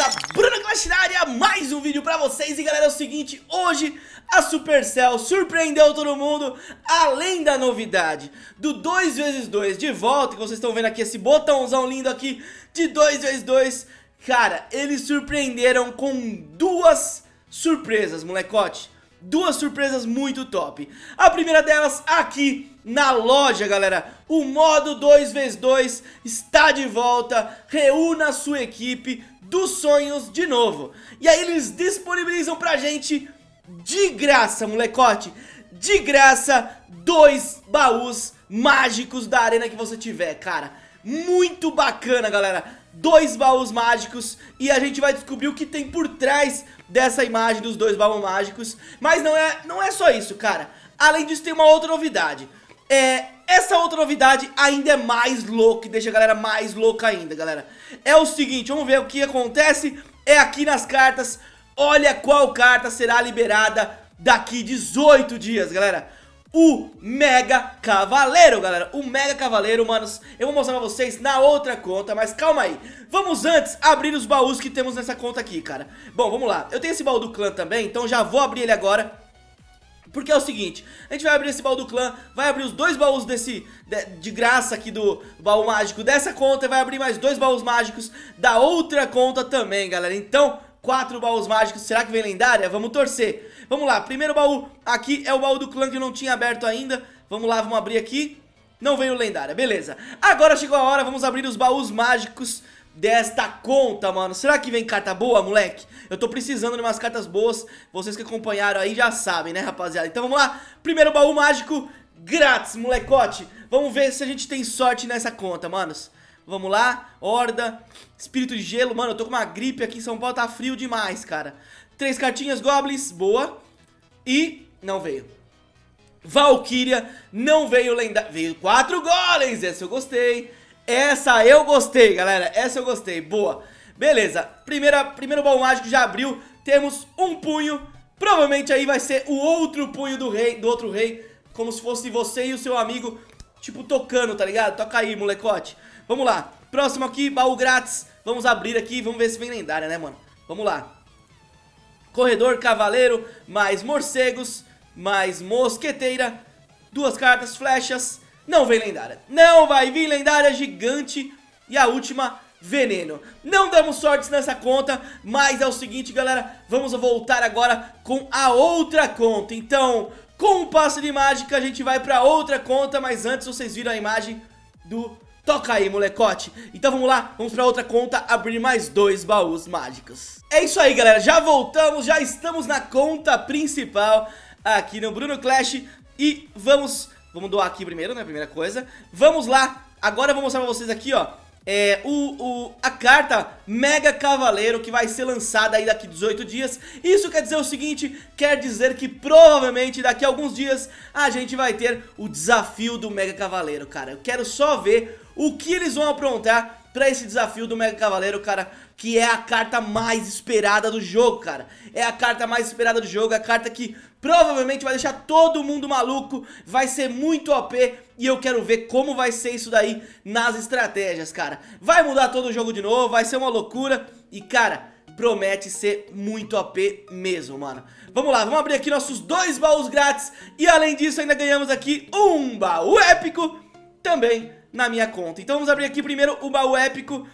Beleza? Bruno Clash na área, mais um vídeo pra vocês. E galera, é o seguinte, hoje a Supercell surpreendeu todo mundo, além da novidade do 2x2 de volta, que vocês estão vendo aqui, esse botãozão lindo aqui de 2x2. Cara, eles surpreenderam com duas surpresas, molecote. Duas surpresas muito top. A primeira delas aqui na loja, galera. O modo 2x2 está de volta. Reúna a sua equipe dos sonhos de novo. E aí eles disponibilizam pra gente de graça, molecote. De graça, 2 baús mágicos da arena que você tiver, cara. Muito bacana, galera. 2 baús mágicos, e a gente vai descobrir o que tem por trás dessa imagem dos 2 baús mágicos. Mas não é só isso, cara. Além disso, tem uma outra novidade. Essa outra novidade ainda é mais louca e deixa a galera mais louca ainda, galera. É o seguinte, vamos ver o que acontece. É aqui nas cartas. Olha qual carta será liberada daqui 18 dias, galera. O Mega Cavaleiro, galera. O Mega Cavaleiro, manos. Eu vou mostrar pra vocês na outra conta, mas calma aí. Vamos antes abrir os baús que temos nessa conta aqui, cara. Bom, vamos lá. Eu tenho esse baú do clã também, então já vou abrir ele agora. Porque é o seguinte, a gente vai abrir esse baú do clã, vai abrir os 2 baús de graça aqui do baú mágico dessa conta, e vai abrir mais 2 baús mágicos da outra conta também, galera. Então, 4 baús mágicos, será que vem lendária? Vamos torcer. Vamos lá, primeiro baú aqui é o baú do clã que eu não tinha aberto ainda. Vamos lá, vamos abrir aqui. Não veio lendária, beleza. Agora chegou a hora, vamos abrir os baús mágicos desta conta, mano. Será que vem carta boa, moleque? Eu tô precisando de umas cartas boas. Vocês que acompanharam aí já sabem, né, rapaziada? Então vamos lá, primeiro baú mágico grátis, molecote. Vamos ver se a gente tem sorte nessa conta, manos. Vamos lá, horda, espírito de gelo. Mano, eu tô com uma gripe aqui em São Paulo, tá frio demais, cara. 3 cartinhas, goblins, boa. E não veio Valkyria, não veio lendária. Veio 4 golems, essa eu gostei. Essa eu gostei, galera, essa eu gostei, boa. Beleza, primeiro baú mágico já abriu. Temos um punho, provavelmente aí vai ser o outro punho do rei, do outro rei. Como se fosse você e o seu amigo, tipo, tocando, tá ligado? Toca aí, molecote. Vamos lá, próximo aqui, baú grátis. Vamos abrir aqui, vamos ver se vem lendária, né, mano? Vamos lá. Corredor, cavaleiro, mais morcegos, mais mosqueteira. 2 cartas, flechas. Não vem lendária, não vai vir lendária, gigante. E a última, veneno. Não damos sorte nessa conta, mas é o seguinte, galera. Vamos voltar agora com a outra conta. Então, com um passo de mágica, a gente vai pra outra conta. Mas antes, vocês viram a imagem do... Toca aí, molecote. Então vamos lá, vamos pra outra conta, abrir mais 2 baús mágicos. É isso aí, galera, já voltamos, já estamos na conta principal aqui no Bruno Clash. E vamos doar aqui primeiro, né, primeira coisa. Vamos lá, agora eu vou mostrar pra vocês aqui, ó, a carta Mega Cavaleiro, que vai ser lançada aí daqui 18 dias. Isso quer dizer o seguinte, quer dizer que provavelmente daqui a alguns dias a gente vai ter o desafio do Mega Cavaleiro, cara. Eu quero só ver o que eles vão aprontar pra esse desafio do Mega Cavaleiro, cara, que é a carta mais esperada do jogo, cara. É a carta mais esperada do jogo, é a carta que provavelmente vai deixar todo mundo maluco, vai ser muito OP, e eu quero ver como vai ser isso daí nas estratégias, cara. Vai mudar todo o jogo de novo, vai ser uma loucura, e cara, promete ser muito OP mesmo, mano. Vamos lá, vamos abrir aqui nossos 2 baús grátis, e além disso ainda ganhamos aqui um baú épico também na minha conta. Então vamos abrir aqui primeiro o baú épico,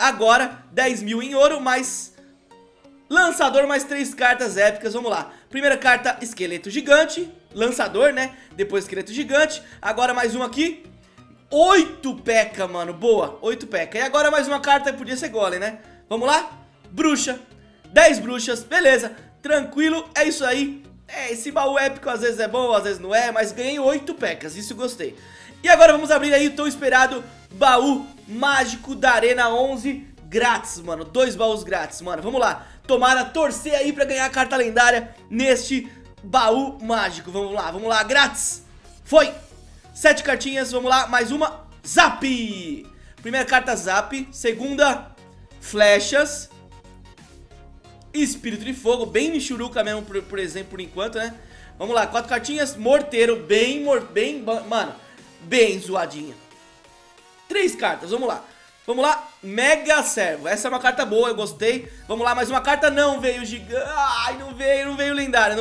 agora 10 mil em ouro, mais lançador, mais 3 cartas épicas. Vamos lá, primeira carta, esqueleto gigante, lançador, né, depois esqueleto gigante, agora mais uma aqui, 8 P.E.K.K.A, mano, boa, 8 P.E.K.K.A, e agora mais uma carta, podia ser golem, né, vamos lá, bruxa, 10 bruxas, beleza, tranquilo, é isso aí. Esse baú épico às vezes é bom, às vezes não é, mas ganhei 8 P.E.K.K.As, isso eu gostei. E agora vamos abrir aí o tão esperado baú mágico da Arena 11 grátis, mano. 2 baús grátis, mano. Vamos lá. Tomara, torcer aí pra ganhar a carta lendária neste baú mágico. Vamos lá, grátis. Foi. 7 cartinhas, vamos lá, mais uma. Zap! Primeira carta, zap. Segunda, flechas. Espírito de fogo, bem Michuruca mesmo, por exemplo, por enquanto, né? Vamos lá, 4 cartinhas. Morteiro, bem zoadinha. 3 cartas, vamos lá. Vamos lá, Mega Servo. Essa é uma carta boa, eu gostei. Vamos lá, mais uma carta. Não veio gigante. Ai, não veio lendária,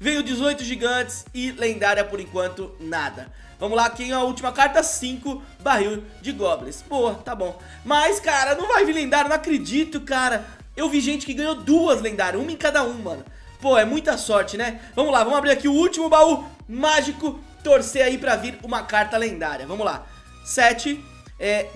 Veio 18 gigantes e lendária por enquanto nada. Vamos lá, aqui é a última carta, 5, barril de goblins. Boa, tá bom. Mas, cara, não vai vir lendário, não acredito, cara. Eu vi gente que ganhou duas lendárias, uma em cada um, mano. Pô, é muita sorte, né? Vamos lá, vamos abrir aqui o último baú mágico. Torcer aí pra vir uma carta lendária. Vamos lá. 7,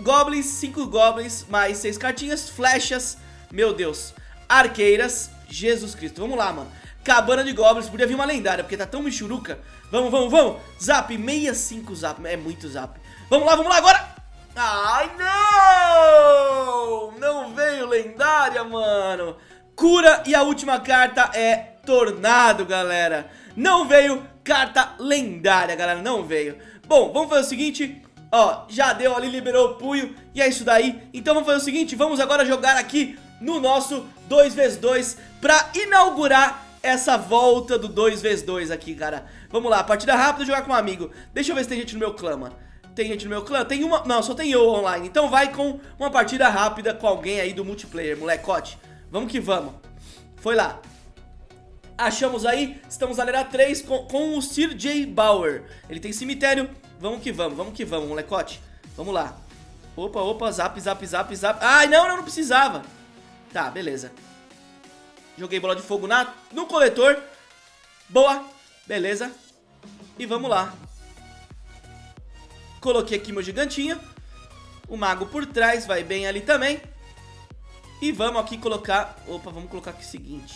goblins, 5 goblins, mais 6 cartinhas, flechas, meu Deus. Arqueiras, Jesus Cristo. Vamos lá, mano. Cabana de goblins, podia vir uma lendária, porque tá tão michuruca. Vamos, vamos. Zap, 65 zap, é muito zap. Vamos lá agora. Ai, não! Não veio lendária, mano. Cura e a última carta é tornado, galera. Não veio carta lendária, galera, não veio. Bom, vamos fazer o seguinte, ó, já deu ali, liberou o punho e é isso daí. Então vamos fazer o seguinte, vamos agora jogar aqui no nosso 2x2 pra inaugurar essa volta do 2x2 aqui, cara. Vamos lá, partida rápida, jogar com um amigo. Deixa eu ver se tem gente no meu clã, mano. Tem gente no meu clã? Tem uma... Não, só tem eu online. Então vai com uma partida rápida com alguém aí do multiplayer, molecote. Vamos que vamos. Foi lá. Achamos aí, estamos na leira 3 com o Sir Jay Bauer. Ele tem cemitério. Vamos que vamos, molecote. Vamos lá. Opa, opa, zap, zap, zap, zap. Ai, não, não precisava. Tá, beleza. Joguei bola de fogo no coletor. Boa, beleza. E vamos lá. Coloquei aqui meu gigantinho. O mago por trás, vai bem ali também. E vamos aqui colocar... Opa, vamos colocar aqui o seguinte.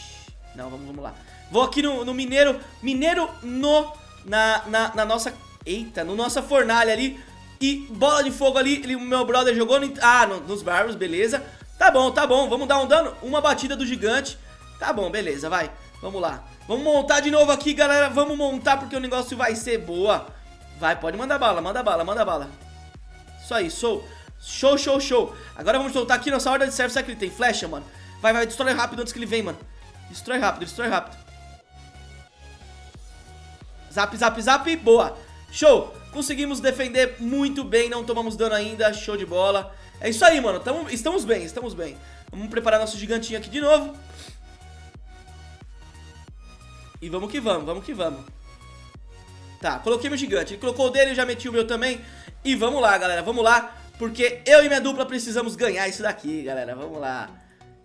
Não, vamos lá. Vou aqui no mineiro. Mineiro na nossa... Eita, na nossa fornalha ali. E bola de fogo ali. O meu brother jogou nos bárbaros, beleza. Tá bom, vamos dar um dano. Uma batida do gigante. Tá bom, beleza, vai, vamos lá. Vamos montar de novo aqui, galera, vamos montar. Porque o negócio vai ser boa. Vai, pode mandar bala, manda bala, manda bala. Isso aí, show. Show, show, show, agora vamos soltar aqui nossa horda de servos. Será que ele tem flecha, mano? Vai, vai, destrói rápido antes que ele vem, mano. Destrói rápido, destrói rápido. Zap, zap, zap, boa. Show, conseguimos defender muito bem. Não tomamos dano ainda, show de bola. É isso aí, mano, estamos bem, estamos bem. Vamos preparar nosso gigantinho aqui de novo. E vamos que vamos, vamos que vamos. Tá, coloquei meu gigante. Ele colocou o dele, eu já meti o meu também. E vamos lá, galera, vamos lá. Porque eu e minha dupla precisamos ganhar isso daqui, galera. Vamos lá.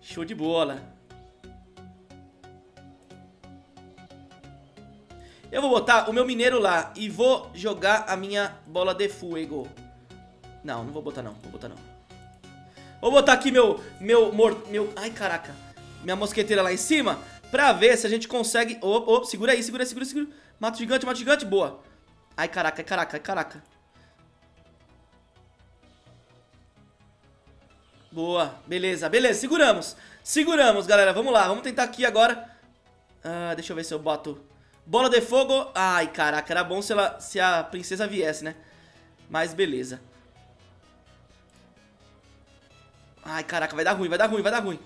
Show de bola. Eu vou botar o meu mineiro lá. E vou jogar a minha bola de fogo. Não, não vou botar não, vou botar não. Vou botar aqui meu ai, caraca. Minha mosqueteira lá em cima. Pra ver se a gente consegue... Opa, opa, segura aí, segura, segura, segura. Mata o gigante, boa. Ai, caraca, ai, caraca, ai, caraca. Boa, beleza, beleza, seguramos. Seguramos, galera, vamos lá, vamos tentar aqui agora. Deixa eu ver se eu boto... Bola de fogo, ai, caraca, era bom se a princesa viesse, né? Mas beleza. Ai, caraca, vai dar ruim, vai dar ruim, vai dar ruim.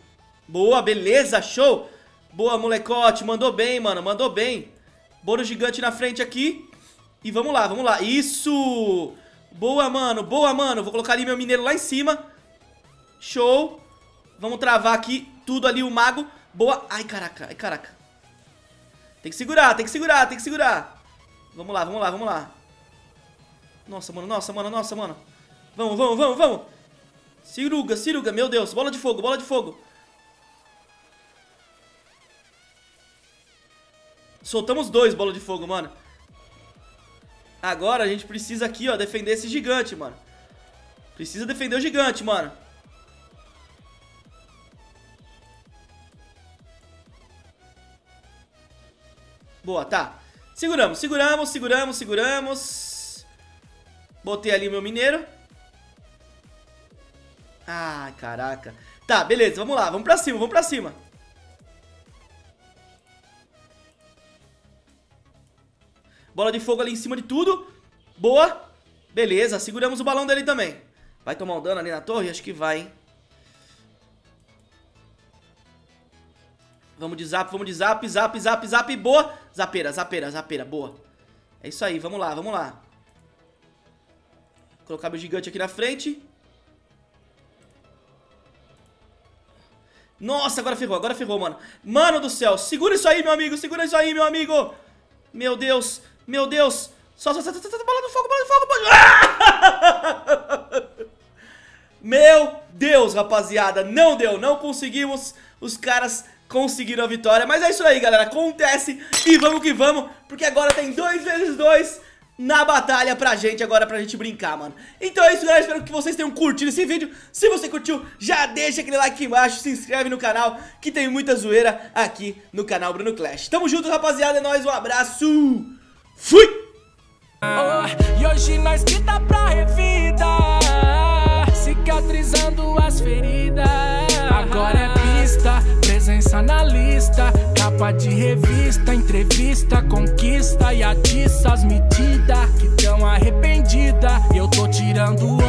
Boa, beleza, show. Boa, molecote, mandou bem, mano, mandou bem. Bora o gigante na frente aqui. E vamos lá, vamos lá. Isso! Boa, mano, boa, mano. Vou colocar ali meu mineiro lá em cima. Show. Vamos travar aqui tudo ali, o mago. Boa. Ai, caraca, ai, caraca. Tem que segurar, tem que segurar, tem que segurar. Vamos lá, vamos lá, vamos lá. Nossa, mano, nossa, mano, nossa, mano. Vamos, vamos, vamos, vamos. Ciruga, ciruga, meu Deus. Bola de fogo, bola de fogo. Soltamos dois bolos de fogo, mano. Agora a gente precisa aqui, ó, defender esse gigante, mano. Precisa defender o gigante, mano. Boa, tá. Seguramos, seguramos, seguramos, seguramos. Botei ali o meu mineiro. Ah, caraca. Tá, beleza, vamos lá, vamos pra cima, vamos pra cima. Bola de fogo ali em cima de tudo. Boa. Beleza, seguramos o balão dele também. Vai tomar um dano ali na torre? Acho que vai, hein. Vamos de zap, zap, zap, zap. Boa. Zapeira, zapeira, zapeira, boa. É isso aí, vamos lá, vamos lá. Vou colocar meu gigante aqui na frente. Nossa, agora ferrou, mano. Mano do céu, segura isso aí, meu amigo. Segura isso aí, meu amigo. Meu Deus, meu Deus. Só, bola no fogo, bola no fogo. Meu Deus, rapaziada. Não deu, não conseguimos. Os caras conseguiram a vitória. Mas é isso aí, galera, acontece. E vamos que vamos, porque agora tem 2 vezes 2 na batalha pra gente, agora pra gente brincar, mano. Então é isso, galera, espero que vocês tenham curtido esse vídeo. Se você curtiu, já deixa aquele like aqui embaixo, se inscreve no canal, que tem muita zoeira aqui no canal Bruno Clash. Tamo junto, rapaziada, é nóis, um abraço, fui! E hoje nós grita pra revida, cicatrizando as feridas. Agora é pista, presença na lista, capa de revista, entrevista, conquista e atiça as medidas que tão arrependida. Eu tô tirando